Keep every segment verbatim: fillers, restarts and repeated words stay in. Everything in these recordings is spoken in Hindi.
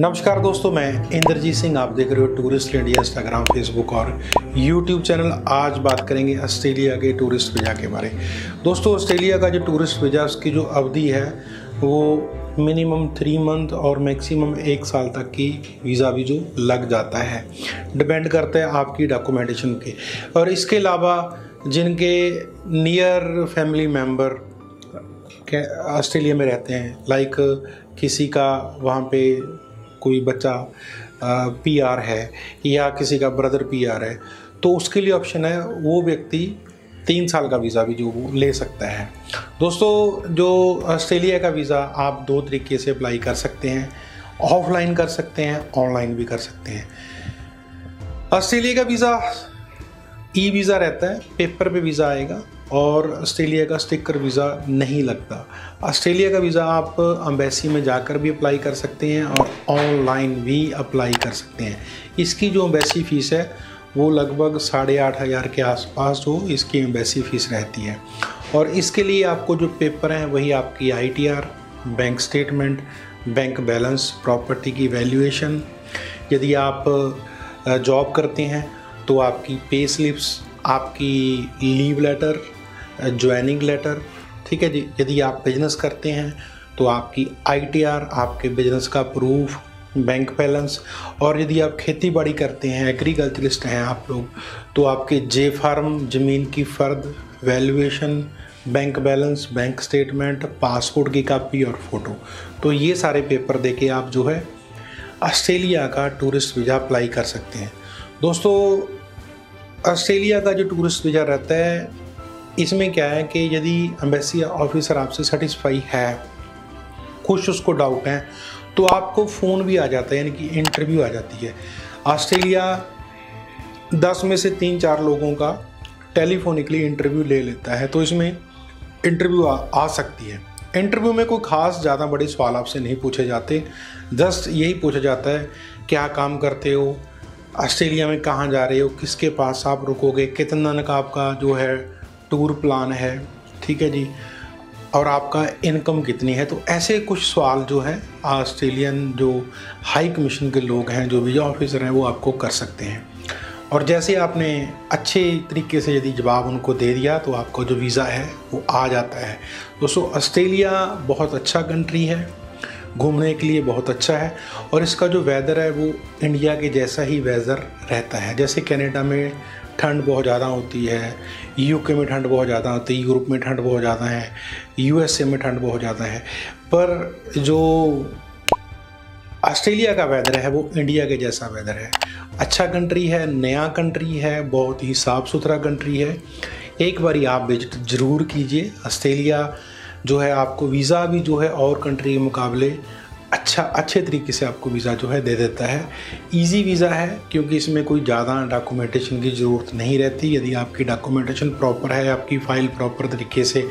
नमस्कार दोस्तों, मैं इंद्रजीत सिंह, आप देख रहे हो टूरिस्ट इंडिया इंस्टाग्राम, फेसबुक और यूट्यूब चैनल। आज बात करेंगे ऑस्ट्रेलिया के टूरिस्ट वीज़ा के बारे में। दोस्तों, ऑस्ट्रेलिया का जो टूरिस्ट वीज़ा की जो अवधि है वो मिनिमम थ्री मंथ और मैक्सिमम एक साल तक की वीज़ा भी जो लग जाता है, डिपेंड करता है आपकी डॉक्यूमेंटेशन के। और इसके अलावा जिनके नियर फैमिली मेम्बर ऑस्ट्रेलिया में रहते हैं, लाइक किसी का वहाँ पे कोई बच्चा पीआर है या किसी का ब्रदर पीआर है, तो उसके लिए ऑप्शन है वो व्यक्ति तीन साल का वीज़ा भी जो ले सकता है। दोस्तों, जो ऑस्ट्रेलिया का वीज़ा आप दो तरीके से अप्लाई कर सकते हैं, ऑफलाइन कर सकते हैं, ऑनलाइन भी कर सकते हैं। ऑस्ट्रेलिया का वीज़ा ई वीज़ा रहता है, पेपर पे वीज़ा आएगा, और ऑस्ट्रेलिया का स्टिकर वीज़ा नहीं लगता। ऑस्ट्रेलिया का वीज़ा आप एम्बेसी में जाकर भी अप्लाई कर सकते हैं और ऑनलाइन भी अप्लाई कर सकते हैं। इसकी जो एम्बेसी फ़ीस है वो लगभग साढ़े आठ हज़ार के आसपास जो इसकी एम्बेसी फ़ीस रहती है। और इसके लिए आपको जो पेपर हैं वही आपकी I T R, bank statement, bank balance, property की वैल्यूएशन, यदि आप जॉब करते हैं तो आपकी पे स्लिप्स, आपकी लीव लेटर, ज्वाइनिंग लेटर, ठीक है जी। यदि आप बिजनेस करते हैं तो आपकी आईटीआर, आपके बिजनेस का प्रूफ, बैंक बैलेंस, और यदि आप खेती बाड़ी करते हैं, एग्रीकल्चरिस्ट हैं आप लोग, तो आपके जे फार्म, ज़मीन की फर्द, valuation, bank balance, bank statement, passport की कापी और फ़ोटो। तो ये सारे पेपर दे के आप जो है ऑस्ट्रेलिया का टूरिस्ट वीज़ा अप्लाई कर सकते हैं। दोस्तों, ऑस्ट्रेलिया का जो टूरिस्ट वीज़ा रहता है इसमें क्या है कि यदि एम्बेसी ऑफिसर आपसे सेटिस्फाई है, कुछ उसको डाउट है, तो आपको फ़ोन भी आ जाता है, यानी कि इंटरव्यू आ जाती है। ऑस्ट्रेलिया दस में से तीन चार लोगों का टेलीफोनिकली इंटरव्यू ले लेता है, तो इसमें इंटरव्यू आ, आ सकती है। इंटरव्यू में कोई ख़ास ज़्यादा बड़े सवाल आपसे नहीं पूछे जाते, जस्ट यही पूछा जाता है क्या काम करते हो, ऑस्ट्रेलिया में कहाँ जा रहे हो, किसके पास आप रुकोगे, कितना दिन का आपका जो है टूर प्लान है, ठीक है जी, और आपका इनकम कितनी है। तो ऐसे कुछ सवाल जो है ऑस्ट्रेलियन जो हाई कमीशन के लोग हैं, जो वीज़ा ऑफिसर हैं, वो आपको कर सकते हैं। और जैसे आपने अच्छे तरीके से यदि जवाब उनको दे दिया तो आपका जो वीज़ा है वो आ जाता है। दोस्तों, ऑस्ट्रेलिया बहुत अच्छा कंट्री है, घूमने के लिए बहुत अच्छा है, और इसका जो वेदर है वो इंडिया के जैसा ही वेदर रहता है। जैसे कनाडा में ठंड बहुत ज़्यादा होती है, यूके में ठंड बहुत ज़्यादा होती है, यूरोप में ठंड बहुत ज़्यादा है, यूएसए में ठंड बहुत ज़्यादा है, पर जो ऑस्ट्रेलिया का वेदर है वो इंडिया के जैसा वेदर है। अच्छा कंट्री है, नया कंट्री है, बहुत ही साफ़ सुथरा कंट्री है। एक बारी आप विजिट ज़रूर कीजिए। ऑस्ट्रेलिया जो है आपको वीज़ा भी जो है और कंट्री के मुकाबले अच्छा अच्छे तरीके से आपको वीज़ा जो है दे देता है। इजी वीज़ा है क्योंकि इसमें कोई ज़्यादा डॉक्यूमेंटेशन की ज़रूरत नहीं रहती। यदि आपकी डॉक्यूमेंटेशन प्रॉपर है, आपकी फ़ाइल प्रॉपर तरीके से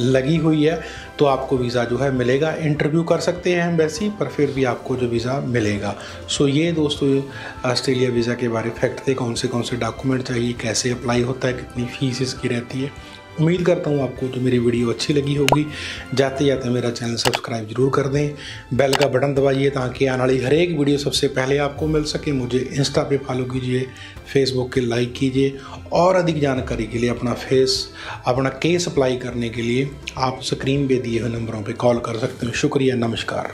लगी हुई है, तो आपको वीज़ा जो है मिलेगा। इंटरव्यू कर सकते हैं एम्बेसी पर, फिर भी आपको जो वीज़ा मिलेगा। सो ये दोस्तों ऑस्ट्रेलिया वीज़ा के बारे फैक्ट थे, कौन से कौन से डॉक्यूमेंट चाहिए, कैसे अप्लाई होता है, कितनी फ़ीस इसकी रहती है। उम्मीद करता हूँ आपको तो मेरी वीडियो अच्छी लगी होगी। जाते जाते मेरा चैनल सब्सक्राइब जरूर कर दें, बेल का बटन दबाइए ताकि आने वाली हर एक वीडियो सबसे पहले आपको मिल सके। मुझे इंस्टा पे फॉलो कीजिए, फेसबुक के लाइक कीजिए, और अधिक जानकारी के लिए अपना फेस अपना केस अप्लाई करने के लिए आप स्क्रीन पे दिए हुए नंबरों पर कॉल कर सकते हैं। शुक्रिया, नमस्कार।